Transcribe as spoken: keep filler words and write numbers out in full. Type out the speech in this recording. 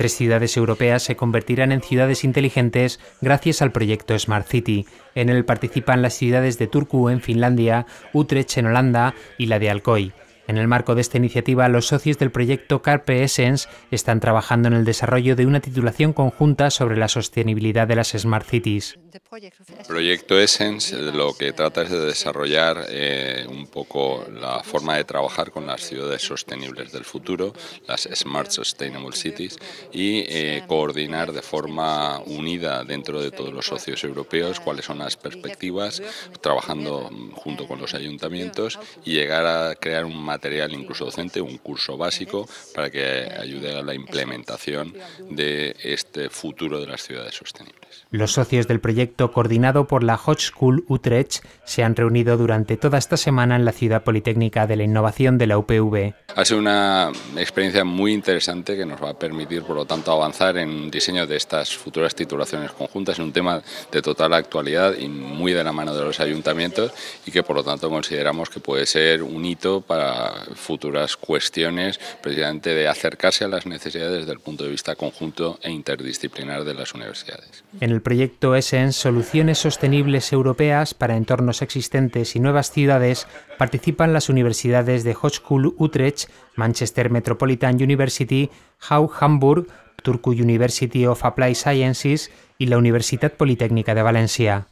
Tres ciudades europeas se convertirán en ciudades inteligentes gracias al proyecto Smart City. En él participan las ciudades de Turku en Finlandia, Utrecht en Holanda y la de Alcoi. En el marco de esta iniciativa, los socios del proyecto CARPE-Essence están trabajando en el desarrollo de una titulación conjunta sobre la sostenibilidad de las Smart Cities. El proyecto Essence lo que trata es de desarrollar eh, un poco la forma de trabajar con las ciudades sostenibles del futuro, las Smart Sustainable Cities, y eh, coordinar de forma unida dentro de todos los socios europeos cuáles son las perspectivas, trabajando junto con los ayuntamientos y llegar a crear un material material incluso docente, un curso básico para que ayude a la implementación de este futuro de las ciudades sostenibles. Los socios del proyecto, coordinado por la Hogeschool Utrecht, se han reunido durante toda esta semana en la Ciudad Politécnica de la Innovación de la U P V. Ha sido una experiencia muy interesante que nos va a permitir, por lo tanto, avanzar en el diseño de estas futuras titulaciones conjuntas, en un tema de total actualidad y muy de la mano de los ayuntamientos, y que por lo tanto consideramos que puede ser un hito para futuras cuestiones, precisamente de acercarse a las necesidades desde el punto de vista conjunto e interdisciplinar de las universidades. En el proyecto Essence, Soluciones Sostenibles Europeas para Entornos Existentes y Nuevas Ciudades, participan las universidades de Hogeschool Utrecht, Manchester Metropolitan University, Hau Hamburg, Turku University of Applied Sciences y la Universidad Politécnica de Valencia.